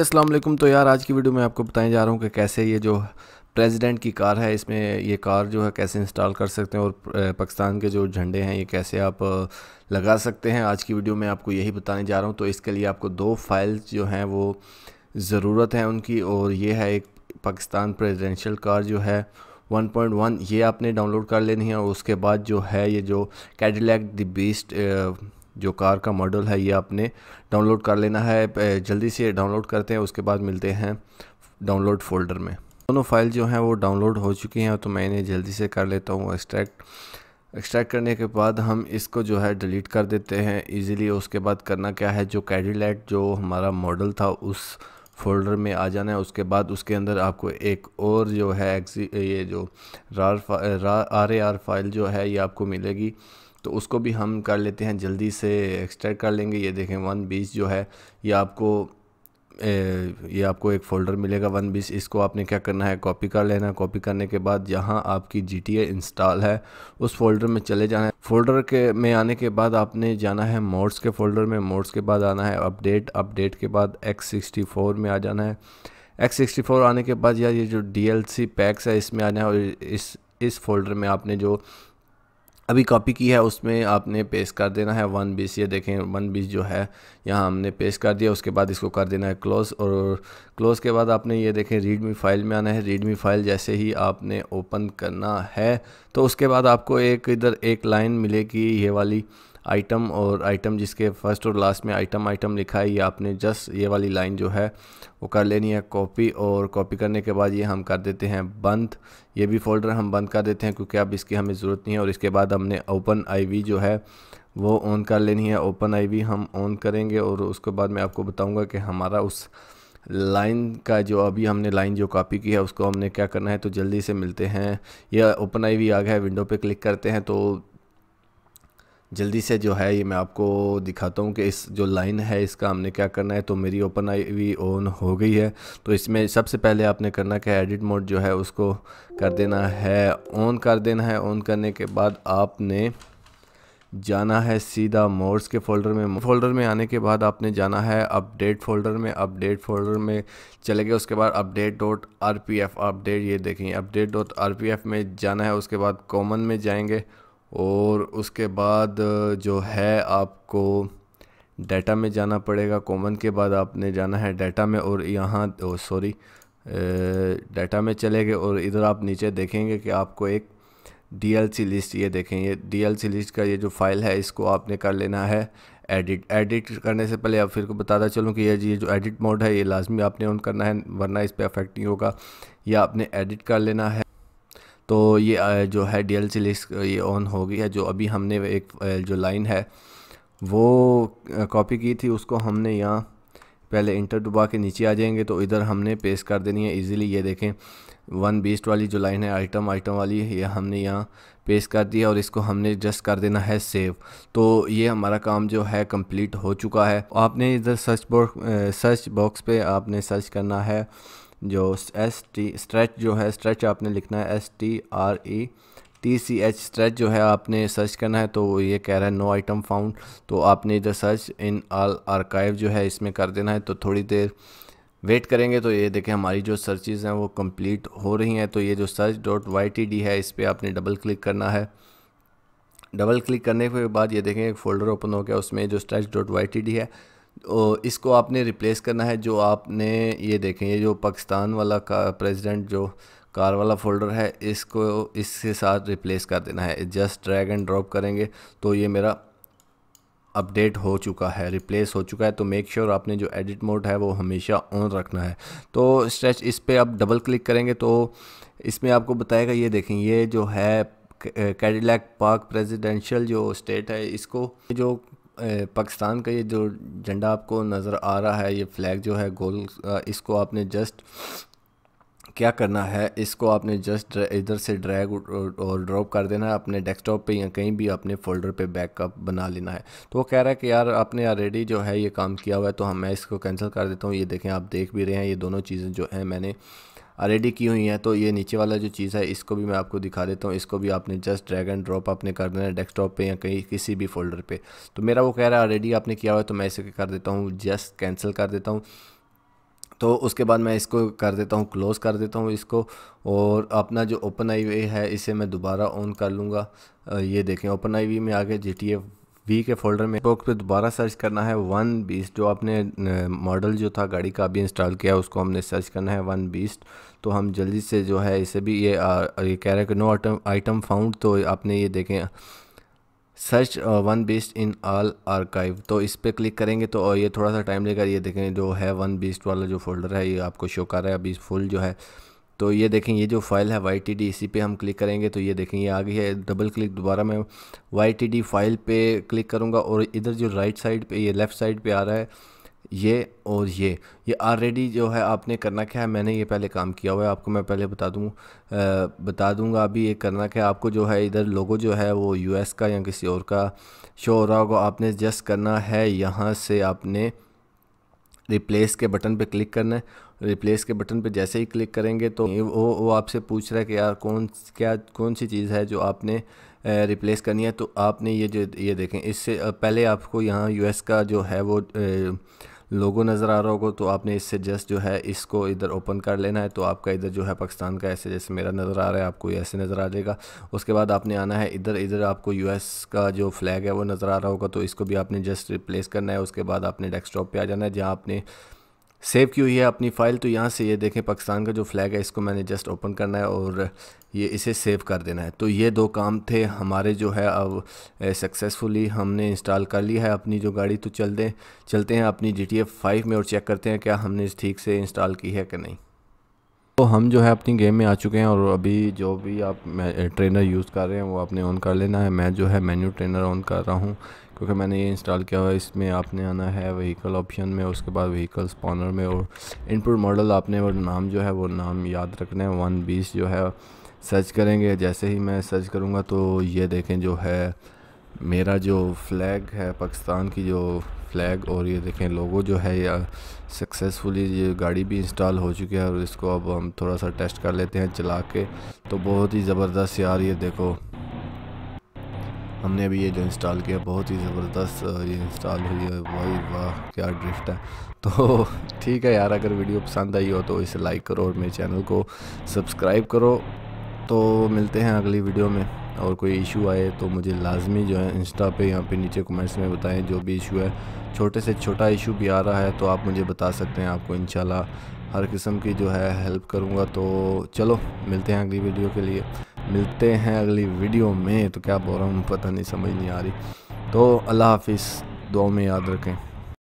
अस्सलाम वालेकुम। तो यार आज की वीडियो में आपको बताने जा रहा हूँ कि कैसे ये जो प्रेसिडेंट की कार है, इसमें ये कार जो है कैसे इंस्टॉल कर सकते हैं और पाकिस्तान के जो झंडे हैं ये कैसे आप लगा सकते हैं। आज की वीडियो में आपको यही बताने जा रहा हूँ। तो इसके लिए आपको दो फाइल्स जो हैं वो ज़रूरत है उनकी, और ये है एक पाकिस्तान प्रेसिडेंशियल कार जो है 1.1, ये आपने डाउनलोड कर लेनी है। और उसके बाद जो है ये जो कैडिलैक द बीस्ट जो कार का मॉडल है ये आपने डाउनलोड कर लेना है। जल्दी से डाउनलोड करते हैं, उसके बाद मिलते हैं डाउनलोड फ़ोल्डर में। दोनों फाइल जो हैं वो डाउनलोड हो चुकी हैं, तो मैं इन्हें जल्दी से कर लेता हूँ एक्सट्रैक्ट करने के बाद हम इसको जो है डिलीट कर देते हैं ईज़िली। उसके बाद करना क्या है, जो कैडिलैक जो हमारा मॉडल था उस फ़ोल्डर में आ जाना है। उसके बाद उसके अंदर आपको एक और जो है ये जो RAR फाइल जो है ये आपको मिलेगी, तो उसको भी हम कर लेते हैं, जल्दी से एक्सट्रैक्ट कर लेंगे। ये देखें 120 जो है ये आपको एक फ़ोल्डर मिलेगा 120। इसको आपने क्या करना है, कॉपी कर लेना है। कॉपी करने के बाद जहाँ आपकी GTA इंस्टॉल है उस फ़ोल्डर में चले जाना है। फ़ोल्डर के में आने के बाद आपने जाना है मोड्स के फ़ोल्डर में। मोड्स के बाद आना है अपडेट के बाद X64 में आ जाना है। X64 आने के बाद यार ये जो DLC पैक्स है इसमें आना है, और इस फ़ोल्डर में आपने जो अभी कॉपी की है उसमें आपने पेस्ट कर देना है 120। ये देखें 120 जो है यहाँ हमने पेस्ट कर दिया। उसके बाद इसको कर देना है क्लोज़, और क्लोज़ के बाद आपने ये देखें रीडमी फ़ाइल में आना है। रीडमी फ़ाइल जैसे ही आपने ओपन करना है तो उसके बाद आपको इधर एक लाइन मिलेगी, ये वाली आइटम और आइटम, जिसके फर्स्ट और लास्ट में आइटम लिखा है। ये आपने जस्ट ये वाली लाइन जो है वो कर लेनी है कॉपी, और कॉपी करने के बाद ये हम कर देते हैं बंद। ये भी फ़ोल्डर हम बंद कर देते हैं क्योंकि अब इसकी हमें ज़रूरत नहीं है। और इसके बाद हमने OpenIV जो है वो ऑन कर लेनी है। OpenIV हम ऑन करेंगे और उसके बाद मैं आपको बताऊँगा कि हमारा उस लाइन का जो अभी हमने लाइन जो कॉपी की है उसको हमने क्या करना है। तो जल्दी से मिलते हैं। यह OpenIV आ गया है, विंडो पर क्लिक करते हैं। तो जल्दी से जो है ये मैं आपको दिखाता हूँ कि इस जो लाइन है इसका हमने क्या करना है। तो मेरी OpenIV ऑन हो गई है, तो इसमें सबसे पहले आपने करना क्या है, एडिट मोड जो है उसको कर देना है ऑन कर देना है। ऑन करने के बाद आपने जाना है सीधा मोड्स के फ़ोल्डर में। फ़ोल्डर में आने के बाद आपने जाना है अपडेट फ़ोल्डर में। अपडेट फ़ोल्डर में चले गए, उसके बाद update.rpf अपडेट, ये देखें update.rpf में जाना है। उसके बाद कॉमन में जाएंगे और उसके बाद जो है आपको डाटा में जाना पड़ेगा। कॉमन के बाद आपने जाना है डाटा में, और यहाँ डाटा में चले गए और इधर आप नीचे देखेंगे कि आपको एक DLC लिस्ट, ये देखें ये DLC लिस्ट का ये जो फाइल है इसको आपने कर लेना है एडिट करने से पहले। अब फिर को बताता चलूँ कि ये जो एडिट मोड है ये लाजमी आपने ऑन करना है, वरना इस पर अफेक्ट नहीं होगा। यह आपने एडिट कर लेना है। तो ये जो है DLC लिस्ट ये ऑन हो गई है। जो अभी हमने एक जो लाइन है वो कॉपी की थी उसको हमने यहाँ पहले इंटर दबा के नीचे आ जाएंगे, तो इधर हमने पेस्ट कर देनी है इजीली। ये देखें 120 वाली जो लाइन है आइटम वाली, ये हमने यहाँ पेस्ट कर दिया और इसको हमने जस्ट कर देना है सेव। तो ये हमारा काम जो है कंप्लीट हो चुका है। आपने इधर सर्च बॉक्स पे आपने सर्च करना है जो स्ट्रेच जो है, स्ट्रेच आपने लिखना है STRETCH, स्ट्रेच जो है आपने सर्च करना है। तो ये कह रहा है नो आइटम फाउंड, तो आपने इधर सर्च इन ऑल आर्काइव जो है इसमें कर देना है। तो थोड़ी देर वेट करेंगे तो ये देखें हमारी जो सर्चेज़ हैं वो कंप्लीट हो रही हैं। तो ये जो search.ytd है इस पर आपने डबल क्लिक करना है। डबल क्लिक करने के बाद ये देखें एक फ़ोल्डर ओपन हो गया, उसमें जो search.ytd है इसको आपने रिप्लेस करना है। जो आपने ये देखें ये जो पाकिस्तान वाला प्रेसिडेंट जो कार वाला फ़ोल्डर है इसको इसके साथ रिप्लेस कर देना है। जस्ट ड्रैग एंड ड्रॉप करेंगे तो ये मेरा अपडेट हो चुका है, रिप्लेस हो चुका है। तो मेक श्योर आपने जो एडिट मोड है वो हमेशा ऑन रखना है। तो स्ट्रेच इस पर आप डबल क्लिक करेंगे तो इसमें आपको बताएगा, ये देखें ये जो है कैडिलैक पाक प्रेसिडेंशियल जो स्टेट है इसको जो पाकिस्तान का ये जो झंडा आपको नज़र आ रहा है ये फ्लैग जो है गोल, इसको आपने जस्ट क्या करना है, इसको आपने जस्ट इधर से ड्रैग और ड्रॉप कर देना है अपने डेस्कटॉप पे या कहीं भी अपने फ़ोल्डर पे बैकअप बना लेना है। तो वो कह रहा है कि यार आपने ऑलरेडी जो है ये काम किया हुआ है, तो मैं इसको कैंसिल कर देता हूँ। ये देखें आप देख भी रहे हैं ये दोनों चीज़ें जो हैं मैंने ऑलरेडी की हुई है। तो ये नीचे वाला जो चीज़ है इसको भी मैं आपको दिखा देता हूँ। इसको भी आपने जस्ट ड्रैग एंड ड्रॉप आपने कर देना है डेस्कटॉप पे या कहीं किसी भी फ़ोल्डर पे। तो मेरा वो कह रहा है ऑलरेडी आपने किया हुआ है, तो मैं इसे कर देता हूँ जस्ट कैंसिल कर देता हूँ। तो उसके बाद मैं इसको कर देता हूँ, क्लोज़ कर देता हूँ इसको, और अपना जो OpenIV है इसे मैं दोबारा ऑन कर लूँगा। ये देखें OpenIV में आके GTA 5 के फोल्डर में बॉक्स पे दोबारा सर्च करना है 1 Beast, जो आपने मॉडल जो था गाड़ी का अभी इंस्टॉल किया उसको हमने सर्च करना है 1 Beast। तो हम जल्दी से जो है इसे भी ये कह रहा है कि नो आइटम फाउंड। तो आपने ये देखें search 1 Beast in all archive, तो इस पर क्लिक करेंगे तो ये थोड़ा सा टाइम लेगा। ये देखें जो है 1 Beast वाला जो फोल्डर है ये आपको शो कर रहा है अभी फुल जो है। तो ये देखें ये जो फाइल है YTD, इसी पे हम क्लिक करेंगे तो ये देखें ये आ गई है। डबल क्लिक दोबारा मैं YTD फाइल पे क्लिक करूँगा और इधर जो राइट साइड पे ये लेफ़्ट साइड पे आ रहा है ये, और ये ऑलरेडी जो है आपने करना क्या है, मैंने ये पहले काम किया हुआ है, आपको मैं पहले बता दूंगा। अभी ये करना क्या है, आपको जो है इधर लोगो जो है वो US का या किसी और का शो हो रहा होगा, आपने जस्ट करना है यहाँ से आपने रिप्लेस के बटन पे क्लिक करना है। रिप्लेस के बटन पे जैसे ही क्लिक करेंगे तो वो आपसे पूछ रहा है कि यार कौन सी चीज़ है जो आपने रिप्लेस करनी है। तो आपने ये देखें इससे पहले आपको यहाँ US का जो है वो लोगो नज़र आ रहा होगा, तो आपने इससे जस्ट जो है इसको इधर ओपन कर लेना है। तो आपका इधर जो है पाकिस्तान का ऐसे जैसे मेरा नज़र आ रहा है, आपको ऐसे नज़र आ जाएगा। उसके बाद आपने आना है इधर आपको US का जो फ्लैग है वो नज़र आ रहा होगा, तो इसको भी आपने जस्ट रिप्लेस करना है। उसके बाद आपने डेस्कटॉप पे आ जाना है जहाँ आपने सेव की हुई है अपनी फ़ाइल। तो यहाँ से ये देखें पाकिस्तान का जो फ्लैग है इसको मैंने जस्ट ओपन करना है और ये इसे सेव कर देना है। तो ये दो काम थे हमारे जो है अब सक्सेसफुली हमने इंस्टॉल कर लिया है अपनी जो गाड़ी। तो चलते हैं अपनी GTA 5 में और चेक करते हैं क्या हमने ठीक से इंस्टॉल की है कि नहीं। तो हम जो है अपनी गेम में आ चुके हैं और अभी जो भी आप ट्रेनर यूज़ कर रहे हैं वो आपने ऑन कर लेना है। मैं जो है मेन्यू ट्रेनर ऑन कर रहा हूँ क्योंकि मैंने ये इंस्टॉल किया हुआ है। इसमें आपने आना है व्हीकल ऑप्शन में, उसके बाद व्हीकल स्पॉनर में, और इनपुट मॉडल आपने और नाम जो है वो नाम याद रखना है 1 Beast जो है सर्च करेंगे। जैसे ही मैं सर्च करूँगा तो ये देखें जो है मेरा जो फ्लैग है पाकिस्तान की जो फ्लैग, और ये देखें लोगो जो है या सक्सेसफुली ये गाड़ी भी इंस्टॉल हो चुकी है। और इसको अब हम थोड़ा सा टेस्ट कर लेते हैं चला के। तो बहुत ही ज़बरदस्त यार, ये देखो हमने अभी ये जो इंस्टॉल किया बहुत ही ज़बरदस्त ये इंस्टॉल हुई है। वाह वाह क्या ड्रिफ्ट है। तो ठीक है यार, अगर वीडियो पसंद आई हो तो इसे लाइक करो और मेरे चैनल को सब्सक्राइब करो। तो मिलते हैं अगली वीडियो में, और कोई इशू आए तो मुझे लाजमी जो है इंस्टा पे यहाँ पे नीचे कमेंट्स में बताएं। जो भी इशू है, छोटे से छोटा इशू भी आ रहा है तो आप मुझे बता सकते हैं, आपको इंशाल्लाह हर किस्म की जो है हेल्प करूँगा। तो चलो मिलते हैं अगली वीडियो के लिए, मिलते हैं अगली वीडियो में। तो क्या बोल रहा हूँ पता नहीं, समझ नहीं आ रही। तो अल्लाह हाफिज़, दुआ में याद रखें।